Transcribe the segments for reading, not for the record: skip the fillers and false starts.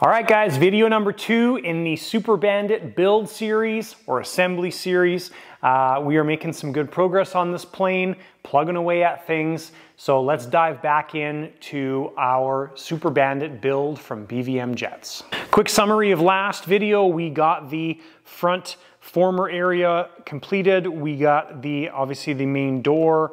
All right guys, video number 2 in the Super Bandit build series or assembly series. We are making some good progress on this plane, plugging away at things. So let's dive back into our Super Bandit build from BVM Jets. Quick summary of last video, we got the front former area completed. We got the, obviously the main door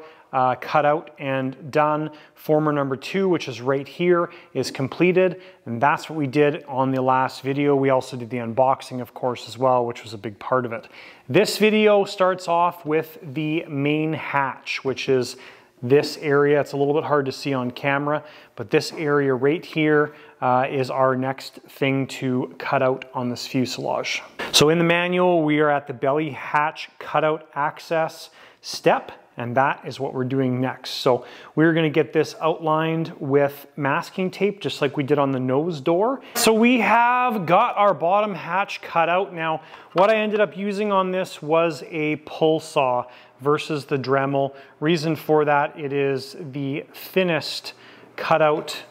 cut out and done. Former number 2, which is right here, is completed. And that's what we did on the last video. We also did the unboxing, of course, as well, which was a big part of it. This video starts off with the main hatch, which is this area. It's a little bit hard to see on camera, but this area right here is our next thing to cut out on this fuselage. So in the manual, we are at the belly hatch cutout access step, and that is what we're doing next. So we're gonna get this outlined with masking tape, just like we did on the nose door. So we have got our bottom hatch cut out. Now, what I ended up using on this was a pull saw versus the Dremel. Reason for that, it is the thinnest cutout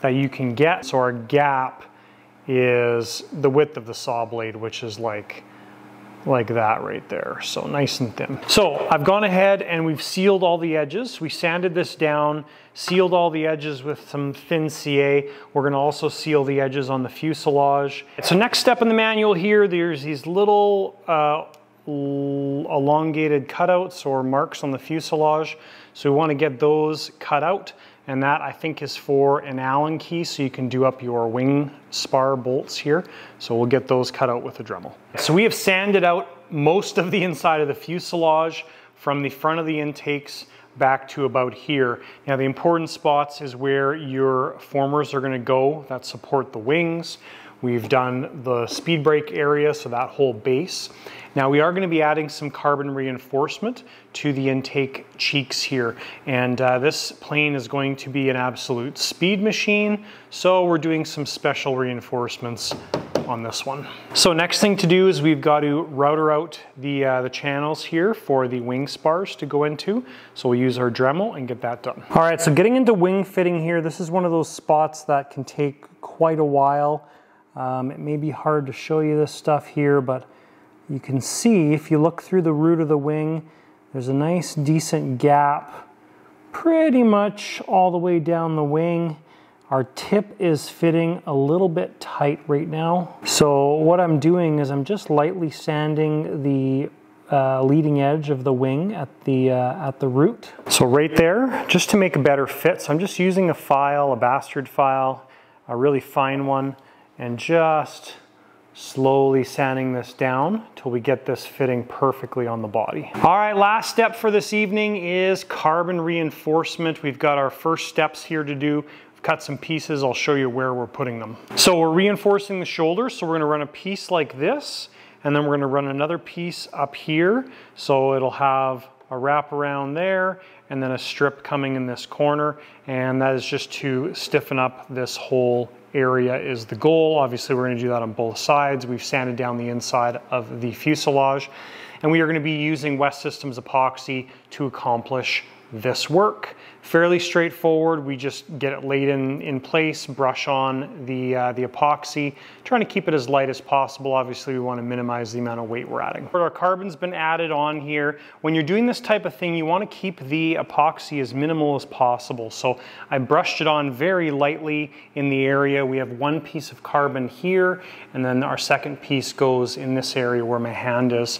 that you can get. So our gap is the width of the saw blade, which is like that right there. So nice and thin. So I've gone ahead and we've sealed all the edges. We sanded this down, sealed all the edges with some thin CA. We're gonna also seal the edges on the fuselage. So next step in the manual here, there's these little elongated cutouts or marks on the fuselage. So we wanna get those cut out. And that I think is for an Allen key, so you can do up your wing spar bolts here. So we'll get those cut out with a Dremel. So we have sanded out most of the inside of the fuselage from the front of the intakes back to about here. Now the important spots is where your formers are gonna go that support the wings. We've done the speed brake area, so that whole base. Now we are gonna be adding some carbon reinforcement to the intake cheeks here. And this plane is going to be an absolute speed machine. So we're doing some special reinforcements on this one. So next thing to do is we've got to router out the channels here for the wing spars to go into. So we'll use our Dremel and get that done. All right, so getting into wing fitting here, this is one of those spots that can take quite a while. It may be hard to show you this stuff here, but you can see if you look through the root of the wing, there's a nice decent gap pretty much all the way down the wing. Our tip is fitting a little bit tight right now. So what I'm doing is I'm just lightly sanding the leading edge of the wing at the root. So right there, just to make a better fit. So I'm just using a file, a bastard file, a really fine one, and just slowly sanding this down till we get this fitting perfectly on the body. All right, last step for this evening is carbon reinforcement. We've got our first steps here to do. We've cut some pieces, I'll show you where we're putting them. So we're reinforcing the shoulder, so we're gonna run a piece like this, and then we're gonna run another piece up here, so it'll have a wrap around there, and then a strip coming in this corner, and that is just to stiffen up this whole area is the goal. Obviously, we're going to do that on both sides. We've sanded down the inside of the fuselage, and we are going to be using West Systems Epoxy to accomplish this work. Fairly straightforward. We just get it laid in place, brush on the epoxy, trying to keep it as light as possible. Obviously, we want to minimize the amount of weight we're adding. Our carbon's been added on here. When you're doing this type of thing, you want to keep the epoxy as minimal as possible. So I brushed it on very lightly in the area. We have one piece of carbon here, and then our second piece goes in this area where my hand is.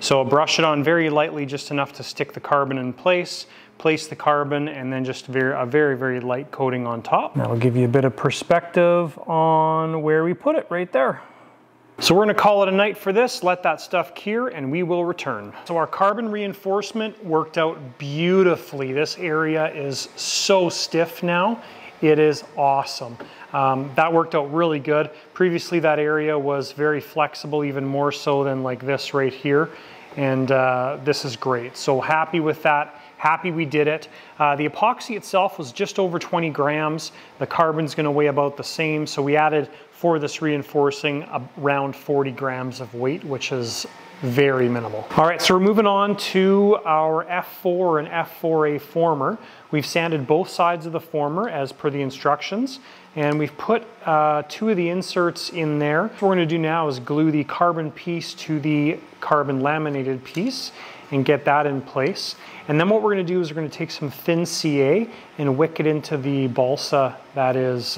So I brush it on very lightly, just enough to stick the carbon in place. Place the carbon, and then just a very, very light coating on top. That'll give you a bit of perspective on where we put it right there. So we're gonna call it a night for this, let that stuff cure, and we will return. So our carbon reinforcement worked out beautifully. This area is so stiff now. It is awesome. That worked out really good. Previously, that area was very flexible, even more so than like this right here. And this is great. So happy with that. Happy we did it. The epoxy itself was just over 20 grams. The carbon's gonna weigh about the same. So we added for this reinforcing around 40 grams of weight, which is very minimal. All right, so we're moving on to our F4 and F4A former. We've sanded both sides of the former as per the instructions, and we've put two of the inserts in there. What we're gonna do now is glue the carbon piece to the carbon laminated piece and get that in place. And then what we're gonna do is we're gonna take some thin CA and wick it into the balsa that is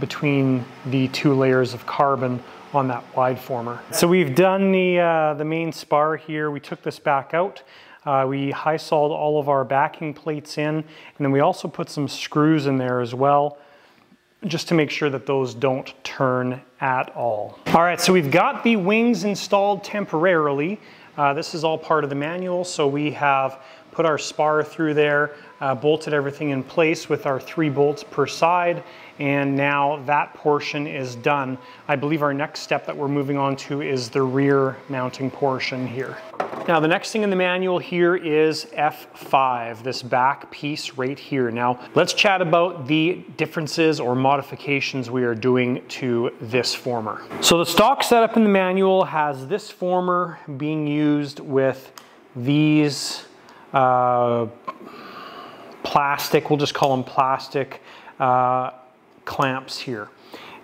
between the two layers of carbon on that wide former. So we've done the main spar here. We took this back out. We Hysoled all of our backing plates in, and then we also put some screws in there as well, just to make sure that those don't turn at all. All right, so we've got the wings installed temporarily. This is all part of the manual, so we have put our spar through there, bolted everything in place with our 3 bolts per side, and now that portion is done. I believe our next step that we're moving on to is the rear mounting portion here. Now the next thing in the manual here is F5, this back piece right here. Now let's chat about the differences or modifications we are doing to this former. So the stock setup in the manual has this former being used with these plastic, we'll just call them plastic clamps here.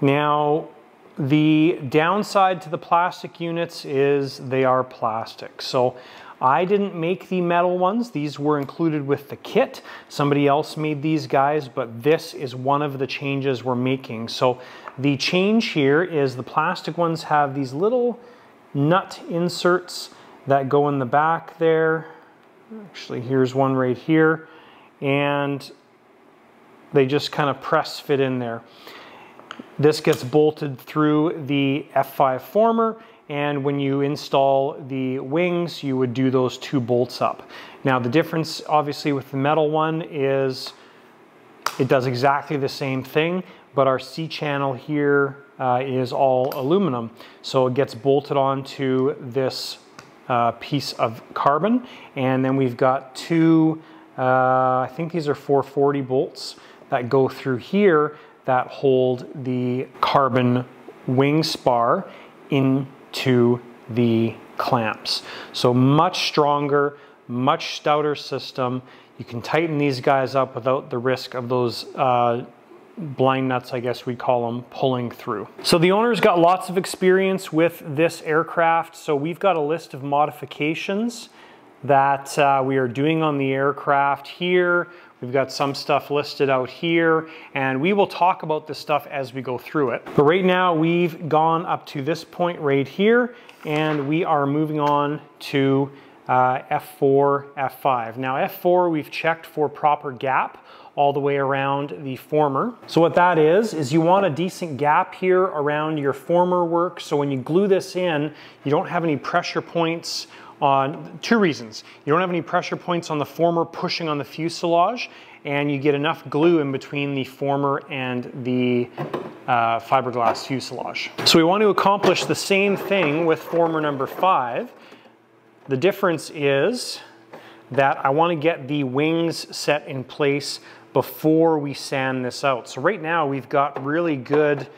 Now the downside to the plastic units is they are plastic. So I didn't make the metal ones. These were included with the kit. Somebody else made these guys, but this is one of the changes we're making. So the change here is the plastic ones have these little nut inserts that go in the back there. Actually, here's one right here, and they just kind of press fit in there. This gets bolted through the F5 former, and when you install the wings, you would do those 2 bolts up. Now the difference obviously with the metal one is it does exactly the same thing, but our C-channel here is all aluminum. So it gets bolted onto this piece of carbon, and then we've got 2, I think these are 440 bolts that go through here that hold the carbon wing spar into the clamps. So much stronger, much stouter system. You can tighten these guys up without the risk of those blind nuts, I guess we call them, pulling through. So the owner's got lots of experience with this aircraft. So we've got a list of modifications that we are doing on the aircraft here. We've got some stuff listed out here, and we will talk about this stuff as we go through it. But right now we've gone up to this point right here, and we are moving on to F4, F5. Now F4, we've checked for proper gap all the way around the former. So what that is you want a decent gap here around your former work. So when you glue this in, you don't have any pressure points on 2 reasons. You don't have any pressure points on the former pushing on the fuselage, and you get enough glue in between the former and the fiberglass fuselage. So we want to accomplish the same thing with former number 5. The difference is that I want to get the wings set in place before we sand this out. So right now we've got really good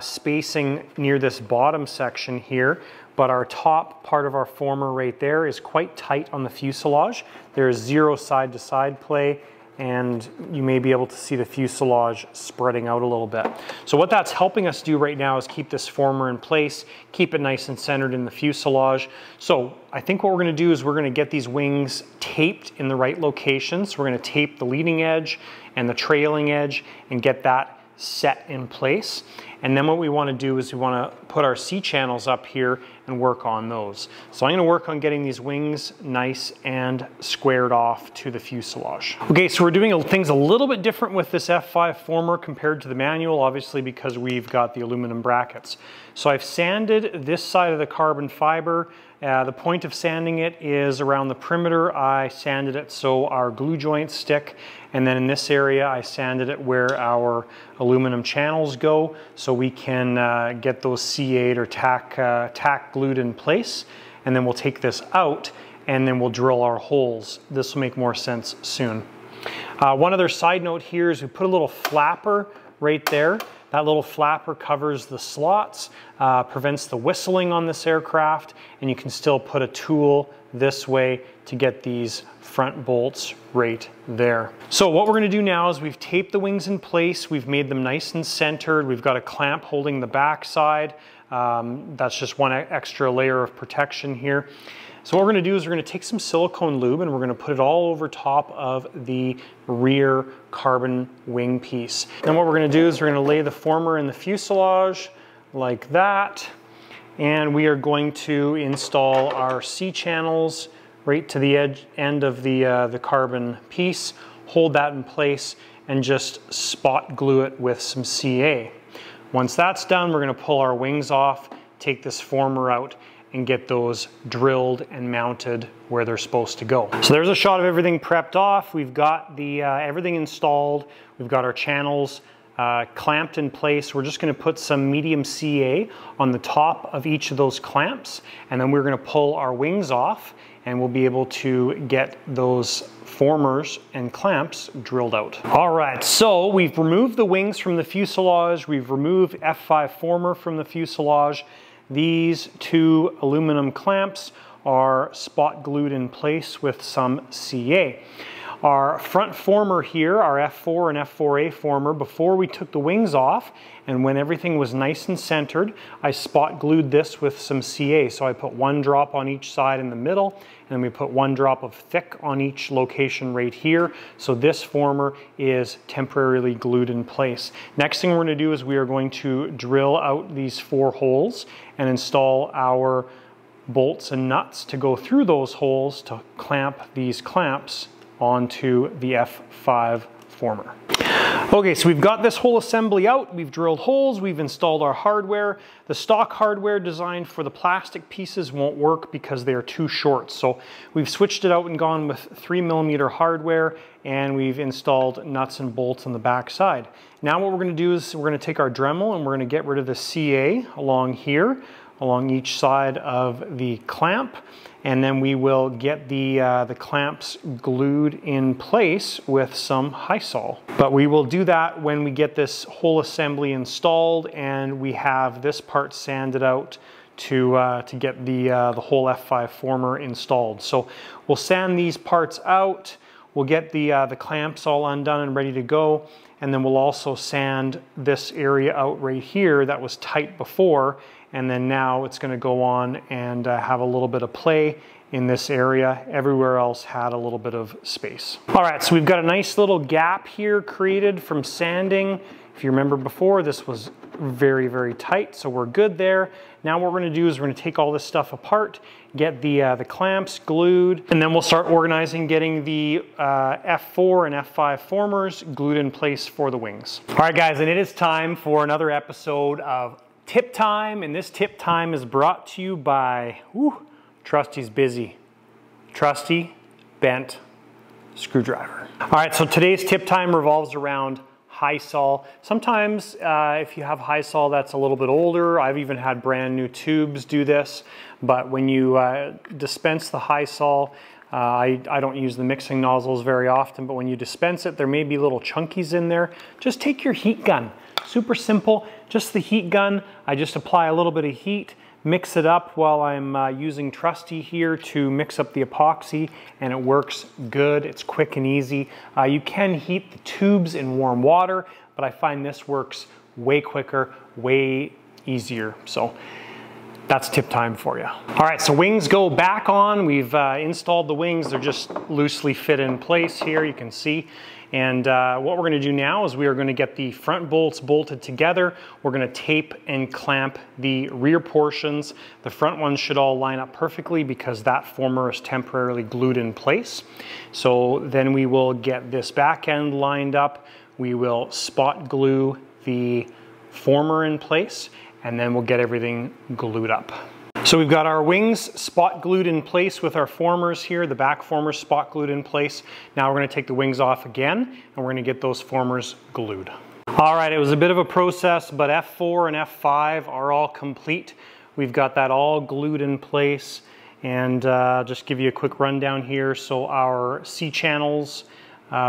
spacing near this bottom section here, but our top part of our former right there is quite tight on the fuselage. There's 0 side-to-side play, and you may be able to see the fuselage spreading out a little bit. So what that's helping us do right now is keep this former in place, keep it nice and centered in the fuselage. So I think what we're gonna do is we're gonna get these wings taped in the right location. So we're gonna tape the leading edge and the trailing edge and get that set in place. And then what we want to do is we want to put our C-channels up here and work on those. So I'm going to work on getting these wings nice and squared off to the fuselage. Okay, so we're doing things a little bit different with this F5 former compared to the manual, obviously because we've got the aluminum brackets. So I've sanded this side of the carbon fiber. The point of sanding it is around the perimeter. I sanded it so our glue joints stick, and then in this area I sanded it where our aluminum channels go, so we can get those C8 or tack glued in place, and then we'll take this out and then we'll drill our holes. This will make more sense soon. One other side note here is we put a little flapper right there That little flapper covers the slots, prevents the whistling on this aircraft, and you can still put a tool this way to get these front bolts right there. So what we're gonna do now is we've taped the wings in place, we've made them nice and centered, we've got a clamp holding the backside. That's just one extra layer of protection here. So what we're gonna do is we're gonna take some silicone lube and we're gonna put it all over top of the rear carbon wing piece. And what we're gonna do is we're gonna lay the former in the fuselage like that. And we are going to install our C-channels right to the end of the carbon piece, hold that in place and just spot glue it with some CA. Once that's done, we're gonna pull our wings off, take this former out, and get those drilled and mounted where they're supposed to go. So there's a shot of everything prepped off. We've got the everything installed. We've got our channels clamped in place. We're just gonna put some medium CA on the top of each of those clamps, and then we're gonna pull our wings off and we'll be able to get those formers and clamps drilled out. All right, so we've removed the wings from the fuselage. We've removed F5 former from the fuselage. These two aluminum clamps are spot glued in place with some CA. Our front former here, our F4 and F4A former, before we took the wings off and when everything was nice and centered, I spot glued this with some CA. So I put one drop on each side in the middle, and then we put one drop of thick on each location right here. So this former is temporarily glued in place. Next thing we're gonna do is we are going to drill out these four holes and install our bolts and nuts to go through those holes to clamp these clamps onto the F5 former. Okay, so we've got this whole assembly out, we've drilled holes, we've installed our hardware. The stock hardware designed for the plastic pieces won't work because they are too short. So we've switched it out and gone with 3mm hardware, and we've installed nuts and bolts on the back side. Now what we're gonna do is we're gonna take our Dremel and we're gonna get rid of the CA along here, along each side of the clamp, and then we will get the clamps glued in place with some Hysol. But we will do that when we get this whole assembly installed and we have this part sanded out to get the whole F5 former installed. So we'll sand these parts out, we'll get the clamps all undone and ready to go, and then we'll also sand this area out right here that was tight before, and then now it's gonna go on and have a little bit of play in this area. Everywhere else had a little bit of space. All right, so we've got a nice little gap here created from sanding. If you remember before, this was very, very tight, so we're good there. Now what we're gonna do is we're gonna take all this stuff apart, get the clamps glued, and then we'll start organizing getting the F4 and F5 formers glued in place for the wings. All right guys, and it is time for another episode of Tip Time, and this tip time is brought to you by, whew, Trusty's busy. Trusty bent screwdriver. All right, so today's tip time revolves around Hysol. Sometimes if you have Hysol that's a little bit older, I've even had brand new tubes do this, but when you dispense the Hysol, I don't use the mixing nozzles very often, but when you dispense it, there may be little chunkies in there. Just take your heat gun. Super simple, just the heat gun. I just apply a little bit of heat, mix it up while I'm using Trusty here to mix up the epoxy, and it works good. It's quick and easy. You can heat the tubes in warm water, but I find this works way quicker, way easier. So that's tip time for you. All right, so wings go back on. We've installed the wings. They're just loosely fit in place here, you can see. And what we're gonna do now is we are gonna get the front bolts bolted together. We're gonna tape and clamp the rear portions. The front ones should all line up perfectly because that former is temporarily glued in place. So then we will get this back end lined up. We will spot glue the former in place, and then we'll get everything glued up. So we've got our wings spot glued in place with our formers here, the back formers spot glued in place. Now we're gonna take the wings off again, and we're gonna get those formers glued. All right, it was a bit of a process, but F4 and F5 are all complete. We've got that all glued in place, and just give you a quick rundown here. So our C channels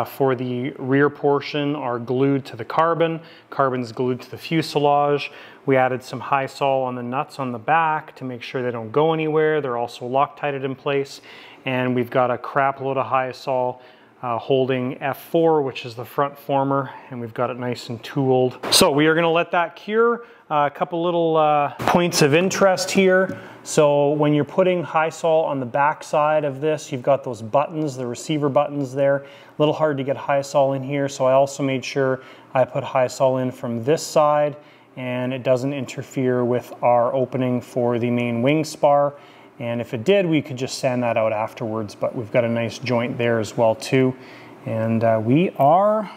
for the rear portion are glued to the carbon. Carbon's glued to the fuselage. We added some Hysol on the nuts on the back to make sure they don't go anywhere. They're also Loctited in place. And we've got a crap load of Hysol holding F4, which is the front former, and we've got it nice and tooled. So we are gonna let that cure. A couple little points of interest here. So when you're putting Hysol on the back side of this, you've got those buttons, the receiver buttons there. A little hard to get Hysol in here, so I also made sure I put Hysol in from this side, and it doesn't interfere with our opening for the main wing spar. And if it did, we could just sand that out afterwards, but we've got a nice joint there as well too. And we are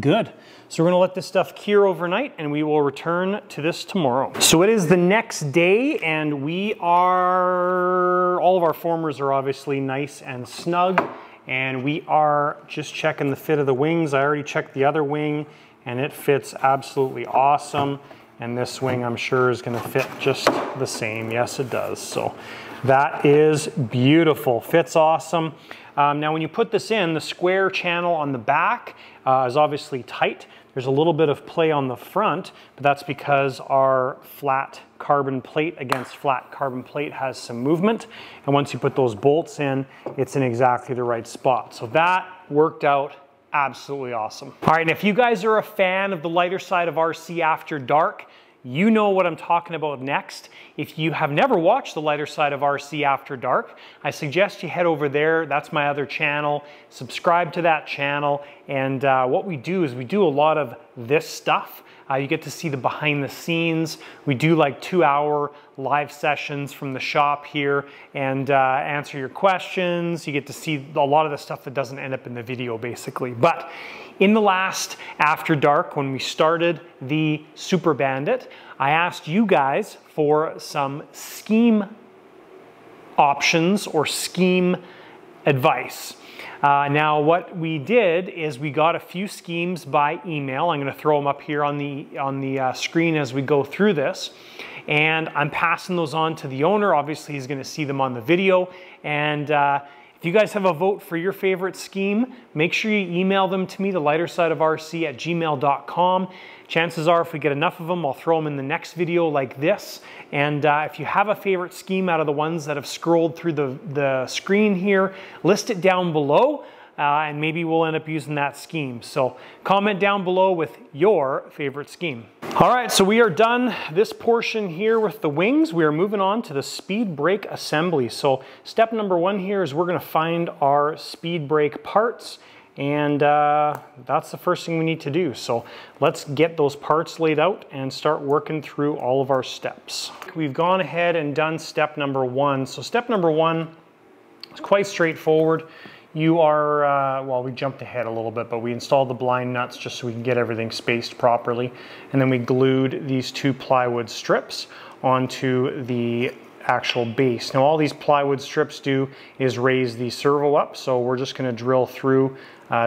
good. So we're gonna let this stuff cure overnight and we will return to this tomorrow. So it is the next day and we are, all of our formers are obviously nice and snug. And we are just checking the fit of the wings. I already checked the other wing and it fits absolutely awesome. And this wing, I'm sure, is gonna fit just the same. Yes, it does. So that is beautiful, fits awesome. Now when you put this in, the square channel on the back is obviously tight. There's a little bit of play on the front, but that's because our flat carbon plate against flat carbon plate has some movement. And once you put those bolts in, it's in exactly the right spot. So that worked out absolutely awesome. All right, and if you guys are a fan of The Lighter Side of RC After Dark, you know what I'm talking about next. If you have never watched The Lighter Side of RC After Dark, I suggest you head over there. That's my other channel. Subscribe to that channel. And what we do is we do a lot of this stuff. You get to see the behind the scenes. We do like 2-hour live sessions from the shop here and answer your questions. You get to see a lot of the stuff that doesn't end up in the video basically. But in the last After Dark, when we started the Super Bandit, I asked you guys for some scheme options or scheme advice. Now what we did is we got a few schemes by email. I'm going to throw them up here on the screen as we go through this. And I'm passing those on to the owner. Obviously he's going to see them on the video. And if you guys have a vote for your favorite scheme, make sure you email them to me, thelightersideofrc@gmail.com. Chances are if we get enough of them, I'll throw them in the next video like this. And if you have a favorite scheme out of the ones that have scrolled through the screen here, list it down below and maybe we'll end up using that scheme. So comment down below with your favorite scheme. All right, so we are done this portion here with the wings. We are moving on to the speed brake assembly. So step number one here is we're gonna find our speed brake parts, and that's the first thing we need to do. So let's get those parts laid out and start working through all of our steps. We've gone ahead and done step number one. So step number one is quite straightforward. You are, well, we jumped ahead a little bit, but we installed the blind nuts just so we can get everything spaced properly. And then we glued these two plywood strips onto the actual base. Now all these plywood strips do is raise the servo up. So we're just gonna drill through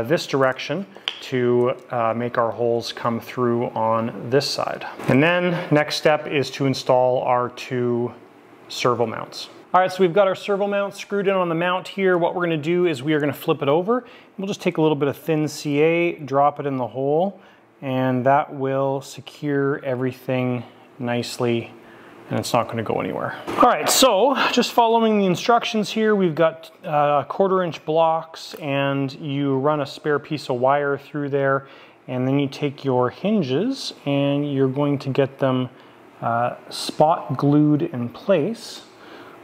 this direction to make our holes come through on this side. And then next step is to install our two servo mounts. All right, so we've got our servo mount screwed in on the mount here. What we're gonna do is we are gonna flip it over. We'll just take a little bit of thin CA, drop it in the hole, and that will secure everything nicely, and it's not gonna go anywhere. All right, so just following the instructions here, we've got 1/4-inch blocks, and you run a spare piece of wire through there, and then you take your hinges, and you're going to get them spot glued in place.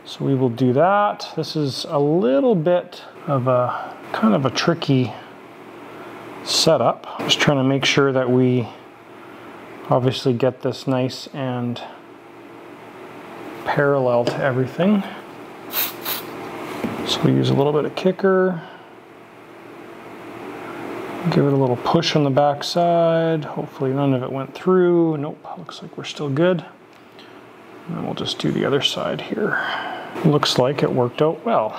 So we will do that. This is a little bit of a kind of a tricky setup. Just trying to make sure that we obviously get this nice and parallel to everything. So we use a little bit of kicker. Give it a little push on the back side. Hopefully none of it went through. Nope, looks like we're still good. And we'll just do the other side here. Looks like it worked out well.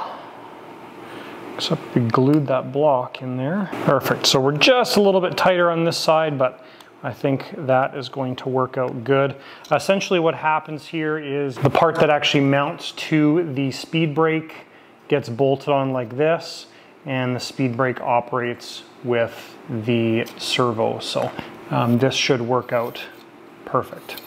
Except we glued that block in there. Perfect, so we're just a little bit tighter on this side, but I think that is going to work out good. Essentially what happens here is the part that actually mounts to the speed brake gets bolted on like this, and the speed brake operates with the servo. So this should work out perfect.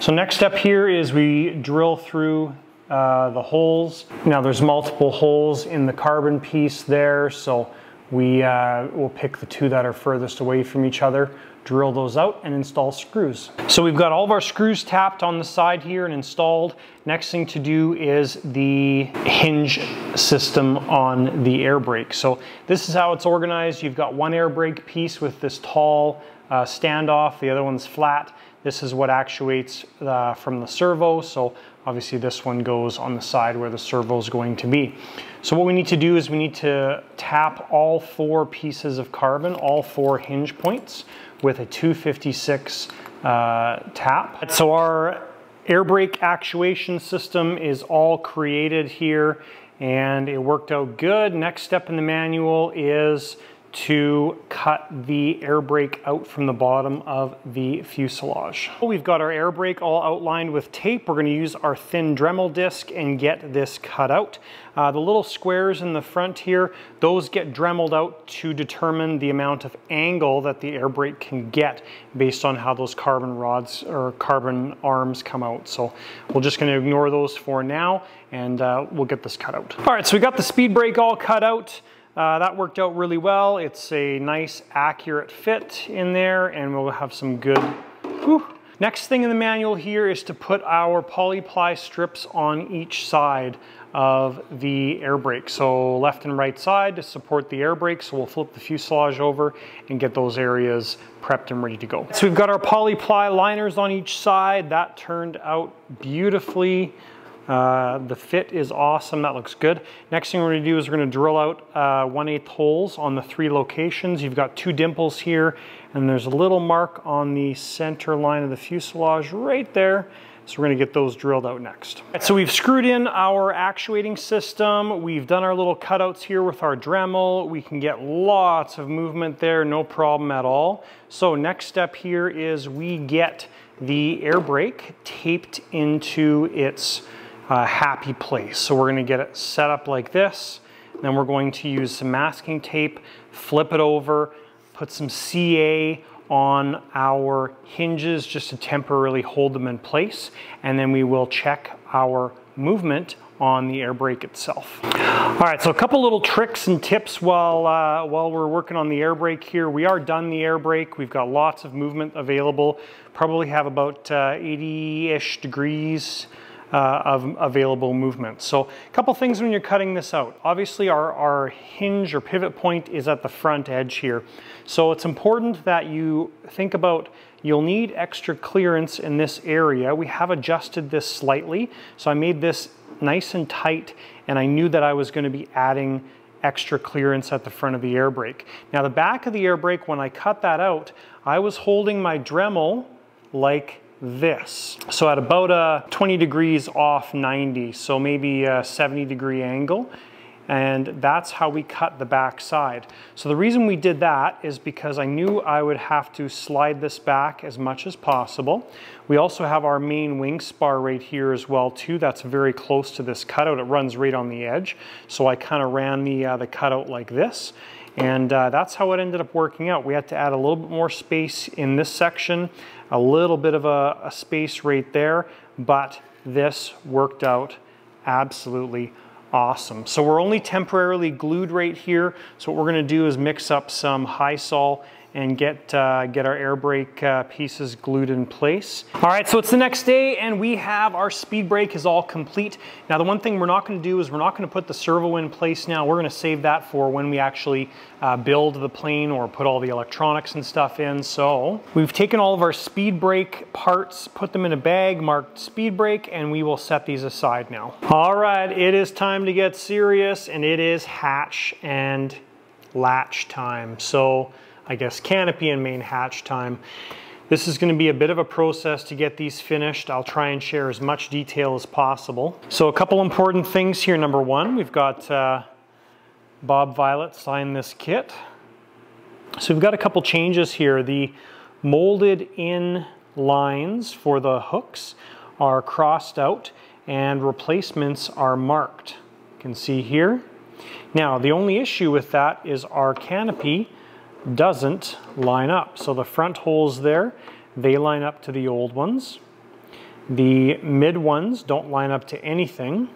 So next step here is we drill through the holes. Now there's multiple holes in the carbon piece there, so we will pick the two that are furthest away from each other, drill those out, and install screws. So we've got all of our screws tapped on the side here and installed. Next thing to do is the hinge system on the air brake. So this is how it's organized. You've got one air brake piece with this tall standoff, the other one's flat. This is what actuates from the servo, so obviously this one goes on the side where the servo is going to be. So what we need to do is we need to tap all four pieces of carbon, all four hinge points, with a 256 tap. So our air brake actuation system is all created here and it worked out good. Next step in the manual is to cut the air brake out from the bottom of the fuselage. We've got our air brake all outlined with tape. We're going to use our thin Dremel disc and get this cut out. The little squares in the front here, those get Dremeled out to determine the amount of angle that the air brake can get based on how those carbon rods or carbon arms come out. So we're just going to ignore those for now and we'll get this cut out. All right, so we got the speed brake all cut out. That worked out really well. It's a nice accurate fit in there and we'll have some good, whew. Next thing in the manual here is to put our poly-ply strips on each side of the air brake. So left and right side to support the air brake. So we'll flip the fuselage over and get those areas prepped and ready to go. So we've got our poly-ply liners on each side. That turned out beautifully. The fit is awesome. That looks good. Next thing we're going to do is we're going to drill out 1/8 holes on the three locations. You've got two dimples here and there's a little mark on the center line of the fuselage right there. So we're going to get those drilled out next. Right, so we've screwed in our actuating system. We've done our little cutouts here with our Dremel. We can get lots of movement there, no problem at all. So next step here is we get the air brake taped into its happy place. So we're going to get it set up like this, then we're going to use some masking tape, flip it over, put some CA on our hinges just to temporarily hold them in place, and then we will check our movement on the air brake itself. All right, so a couple little tricks and tips while we're working on the air brake here. We are done the air brake. We've got lots of movement available. Probably have about 80-ish degrees of available movement. So a couple things when you're cutting this out. Obviously our hinge or pivot point is at the front edge here. So it's important that you think about, you'll need extra clearance in this area. We have adjusted this slightly. So I made this nice and tight and I knew that I was going to be adding extra clearance at the front of the air brake. Now the back of the air brake, when I cut that out, I was holding my Dremel like this. So at about 20 degrees off 90, so maybe a 70-degree angle, and that's how we cut the back side. So the reason we did that is because I knew I would have to slide this back as much as possible. We also have our main wing spar right here as well too. That's very close to this cutout. It runs right on the edge. So I kind of ran the cutout like this. And that's how it ended up working out. We had to add a little bit more space in this section, a little bit of a space right there, but this worked out absolutely awesome. So we're only temporarily glued right here. So what we're gonna do is mix up some Hysol and get our air brake pieces glued in place. All right, so it's the next day and we have our speed brake is all complete. Now the one thing we're not gonna do is we're not gonna put the servo in place now. We're gonna save that for when we actually build the plane or put all the electronics and stuff in. So we've taken all of our speed brake parts, put them in a bag marked speed brake, and we will set these aside now. All right, it is time to get serious and it is hatch and latch time. So I guess canopy and main hatch time. This is going to be a bit of a process to get these finished. I'll try and share as much detail as possible. So a couple important things here. Number one, we've got Bob Violet signed this kit. So we've got a couple changes here. The molded in lines for the hooks are crossed out and replacements are marked. You can see here. Now, the only issue with that is our canopy doesn't line up. So the front holes there, they line up to the old ones. The mid ones don't line up to anything.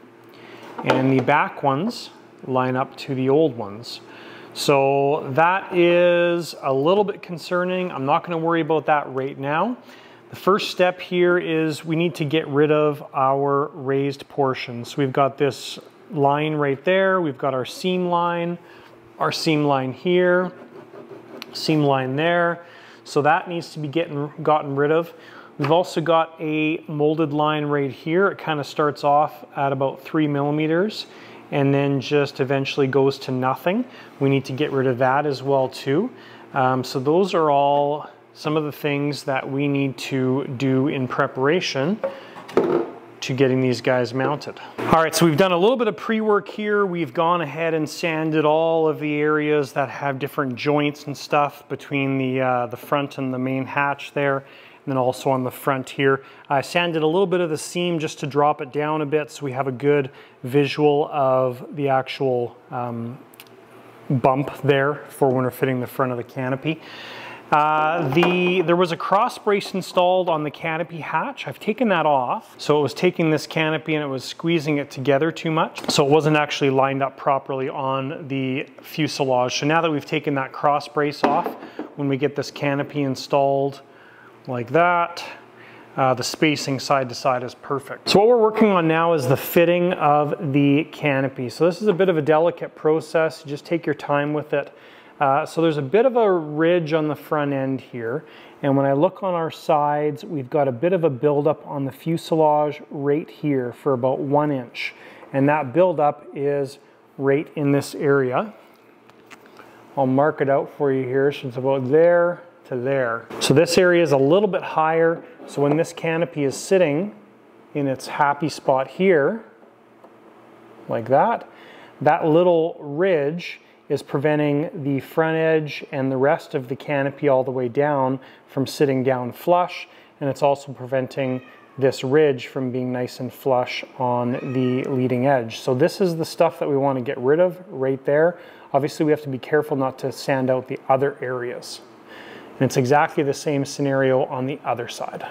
And the back ones line up to the old ones. So that is a little bit concerning. I'm not going to worry about that right now. The first step here is we need to get rid of our raised portions. So we've got this line right there. We've got our seam line here, seam line there. So that needs to be gotten rid of. We've also got a molded line right here. It kind of starts off at about 3 millimeters and then just eventually goes to nothing. We need to get rid of that as well too. So those are all some of the things that we need to do in preparation to getting these guys mounted. All right, so we've done a little bit of pre-work here. We've gone ahead and sanded all of the areas that have different joints and stuff between the front and the main hatch there. And then also on the front here. I sanded a little bit of the seam just to drop it down a bit so we have a good visual of the actual bump there for when we're fitting the front of the canopy. There was a cross brace installed on the canopy hatch. I've taken that off. So it was taking this canopy and it was squeezing it together too much. So it wasn't actually lined up properly on the fuselage. So now that we've taken that cross brace off, when we get this canopy installed like that, the spacing side to side is perfect. So what we're working on now is the fitting of the canopy. So this is a bit of a delicate process. Just take your time with it. So there's a bit of a ridge on the front end here. And when I look on our sides, we've got a bit of a buildup on the fuselage right here for about 1 inch. And that buildup is right in this area. I'll mark it out for you here. So it's about there to there. So this area is a little bit higher. So when this canopy is sitting in its happy spot here, like that, that little ridge is preventing the front edge and the rest of the canopy all the way down from sitting down flush. And it's also preventing this ridge from being nice and flush on the leading edge. So this is the stuff that we want to get rid of right there. Obviously we have to be careful not to sand out the other areas. And it's exactly the same scenario on the other side.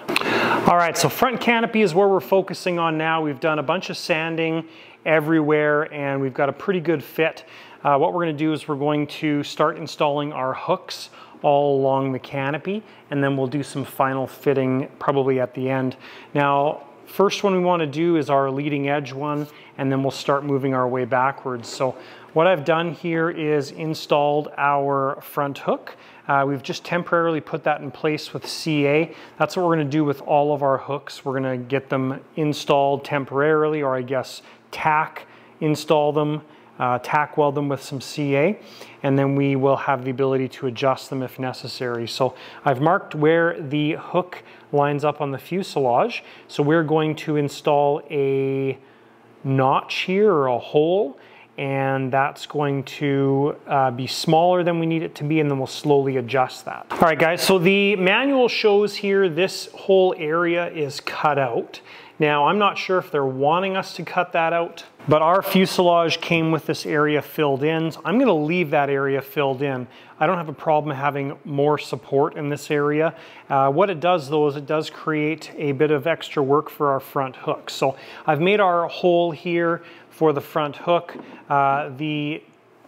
All right, so front canopy is where we're focusing on now. We've done a bunch of sanding everywhere and we've got a pretty good fit. What we're gonna do is we're going to start installing our hooks all along the canopy, and then we'll do some final fitting probably at the end. Now, first one we wanna do is our leading edge one, and then we'll start moving our way backwards. So what I've done here is installed our front hook. We've just temporarily put that in place with CA. That's what we're gonna do with all of our hooks. We're gonna get them installed temporarily, or I guess tack install them, tack weld them with some CA, and then we will have the ability to adjust them if necessary. So I've marked where the hook lines up on the fuselage. So we're going to install a notch here, or a hole, and that's going to be smaller than we need it to be, and then we'll slowly adjust that. All right guys, so the manual shows here this whole area is cut out. Now I'm not sure if they're wanting us to cut that out, but our fuselage came with this area filled in. So I'm gonna leave that area filled in. I don't have a problem having more support in this area. What it does though is it does create a bit of extra work for our front hook. So I've made our hole here for the front hook. The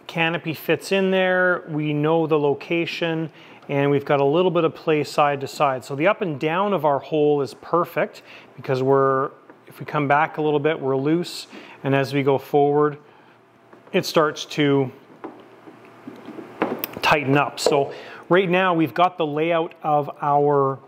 canopy fits in there. We know the location, and we've got a little bit of play side to side. So the up and down of our hole is perfect because if we come back a little bit, we're loose. And as we go forward, it starts to tighten up. So right now we've got the layout of our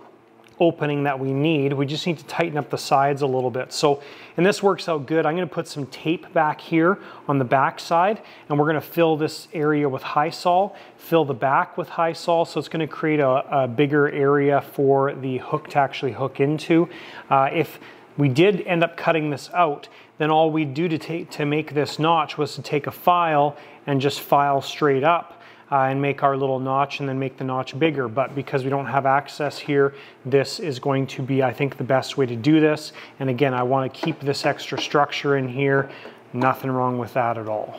opening that we need. We just need to tighten up the sides a little bit. So, and this works out good. I'm gonna put some tape back here on the back side, and we're gonna fill this area with Hysol, fill the back with Hysol. So it's gonna create a bigger area for the hook to actually hook into. If we did end up cutting this out, then all we do to make this notch was to take a file and just file straight up and make our little notch, and then make the notch bigger. But because we don't have access here, this is going to be, I think, the best way to do this. And again, I want to keep this extra structure in here Nothing wrong with that at all.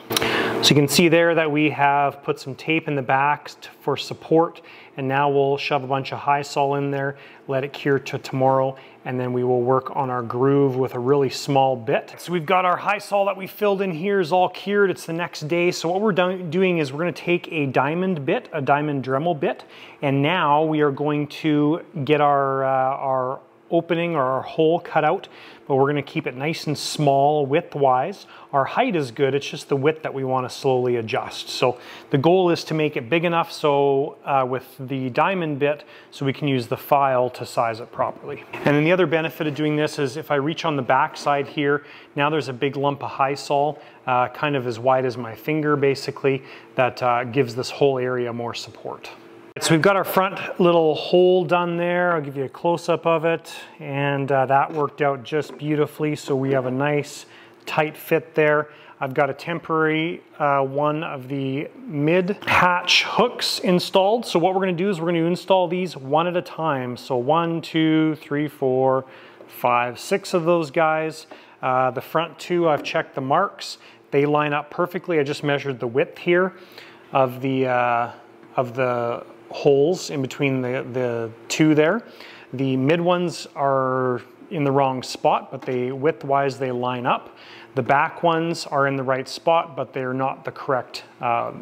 So you can see there that we have put some tape in the back for support, and now we'll shove a bunch of Hysol in there, let it cure to tomorrow, and then we will work on our groove with a really small bit. So we've got our Hysol that we filled in here is all cured. It's the next day. So what we're doing is we're going to take a diamond bit, a diamond Dremel bit, and now we are going to get our opening or our hole cut out, but we're going to keep it nice and small width-wise. Our height is good, it's just the width that we want to slowly adjust. So the goal is to make it big enough so with the diamond bit, so we can use the file to size it properly. And then the other benefit of doing this is if I reach on the back side here, now there's a big lump of Hysol, kind of as wide as my finger basically, that gives this whole area more support. So we've got our front little hole done there. I'll give you a close-up of it, and that worked out just beautifully, so we have a nice tight fit there. I've got a temporary one of the mid-hatch hooks installed, so what we're going to do is we're going to install these one at a time. So 1, 2, 3, 4, 5, 6 of those guys. The front two, I've checked the marks. They line up perfectly. I just measured the width here of the holes in between the two there. The mid ones are in the wrong spot, but they width-wise they line up. The back ones are in the right spot, but they're not the correct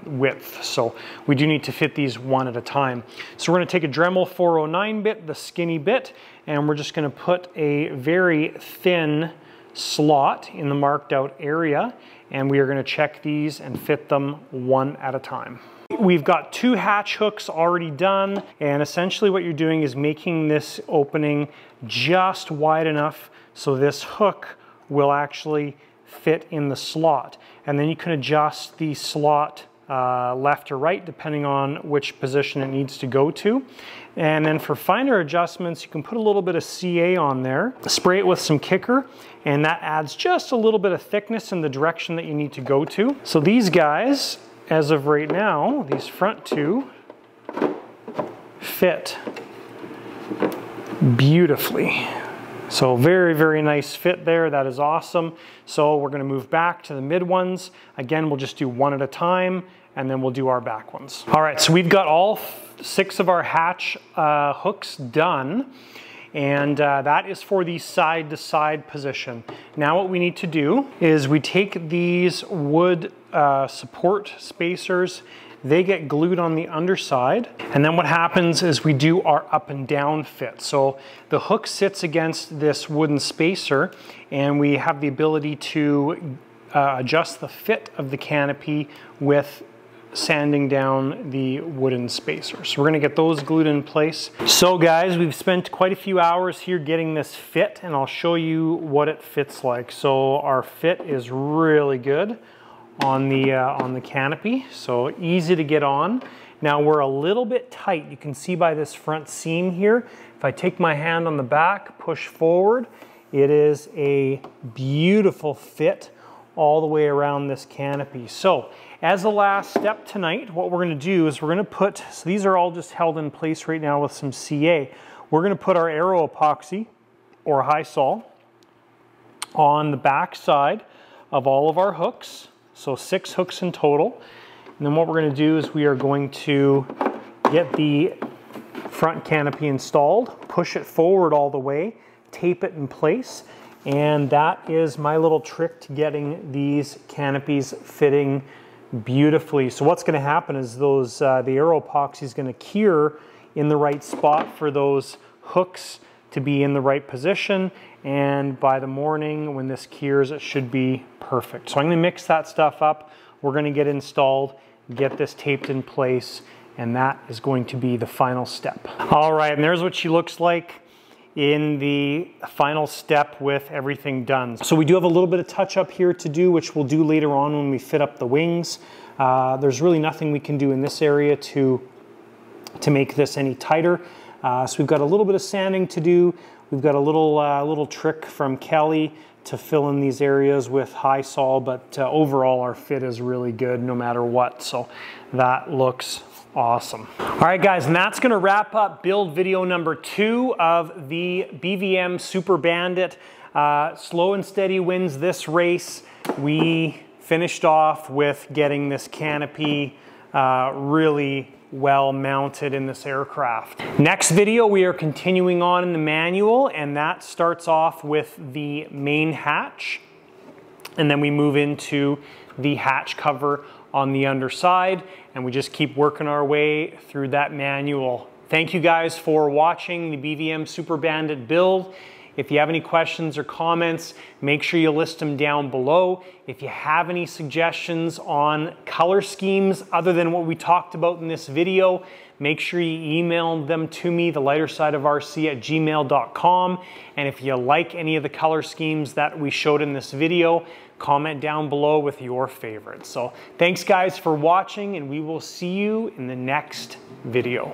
width. So we do need to fit these one at a time. So we're gonna take a Dremel 409 bit, the skinny bit, and we're just gonna put a very thin slot in the marked out area, and we are gonna check these and fit them one at a time. We've got two hatch hooks already done, and essentially what you're doing is making this opening just wide enough so this hook will actually fit in the slot. And then you can adjust the slot left or right depending on which position it needs to go to. And then for finer adjustments, you can put a little bit of CA on there, spray it with some kicker, and that adds just a little bit of thickness in the direction that you need to go to. So these guys, as of right now, these front two fit beautifully. So very, very nice fit there. That is awesome. So we're gonna move back to the mid ones. Again, we'll just do one at a time, and then we'll do our back ones. All right, so we've got all 6 of our hatch hooks done, and that is for the side-to-side position. Now what we need to do is we take these wood support spacers, they get glued on the underside, and then what happens is we do our up and down fit. So the hook sits against this wooden spacer, and we have the ability to adjust the fit of the canopy with sanding down the wooden spacer. So we're gonna get those glued in place. So guys, we've spent quite a few hours here getting this fit, and I'll show you what it fits like. So our fit is really good on the canopy, so easy to get on. Now we're a little bit tight. You can see by this front seam here, if I take my hand on the back, push forward, it is a beautiful fit all the way around this canopy. So as the last step tonight, what we're going to do is we're going to put, so these are all just held in place right now with some CA. We're going to put our aero epoxy or Hysol on the back side of all of our hooks. So 6 hooks in total. And then what we're going to do is we are going to get the front canopy installed, push it forward all the way, tape it in place. And that is my little trick to getting these canopies fitting beautifully. So what's going to happen is those the aero epoxy is going to cure in the right spot for those hooks to be in the right position, and by the morning when this cures it should be perfect. So I'm going to mix that stuff up, we're going to get installed, get this taped in place, and that is going to be the final step. All right, and there's what she looks like in the final step with everything done. So we do have a little bit of touch up here to do, which we'll do later on when we fit up the wings. There's really nothing we can do in this area to make this any tighter. So we've got a little bit of sanding to do. We've got a little trick from Kelly to fill in these areas with Hysol, but overall our fit is really good no matter what. So that looks awesome. All right guys, and that's gonna wrap up build video number 2 of the BVM Super Bandit. Slow and steady wins this race. We finished off with getting this canopy really well mounted in this aircraft. Next video, we are continuing on in the manual, and that starts off with the main hatch. And then we move into the hatch cover on the underside, and we just keep working our way through that manual. Thank you guys for watching the BVM Super Bandit build. If you have any questions or comments, make sure you list them down below. If you have any suggestions on color schemes other than what we talked about in this video, make sure you email them to me, thelightersideofrc@gmail.com. And if you like any of the color schemes that we showed in this video, comment down below with your favorites. So thanks guys for watching, and we will see you in the next video.